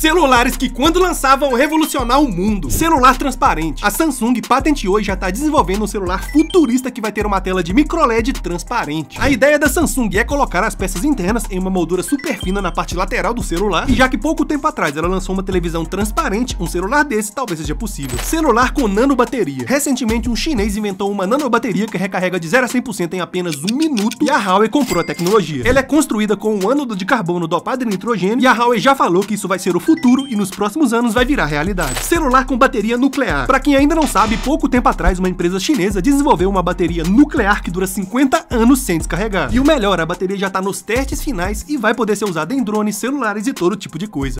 celulares que quando lançavam revolucionar o mundo. Celular transparente. A Samsung patenteou e já está desenvolvendo um celular futurista que vai ter uma tela de microLED transparente. A ideia da Samsung é colocar as peças internas em uma moldura super fina na parte lateral do celular, e já que pouco tempo atrás ela lançou uma televisão transparente, um celular desse talvez seja possível. Celular com nanobateria. Recentemente um chinês inventou uma nanobateria que recarrega de 0 a 100% em apenas 1 minuto, e a Huawei comprou a tecnologia. Ela é construída com um ânodo de carbono dopado em nitrogênio, e a Huawei já falou que isso vai ser o futuro e nos próximos anos vai virar realidade. Celular com bateria nuclear. Para quem ainda não sabe, pouco tempo atrás uma empresa chinesa desenvolveu uma bateria nuclear que dura 50 anos sem descarregar. E o melhor, a bateria já está nos testes finais e vai poder ser usada em drones, celulares e todo tipo de coisa.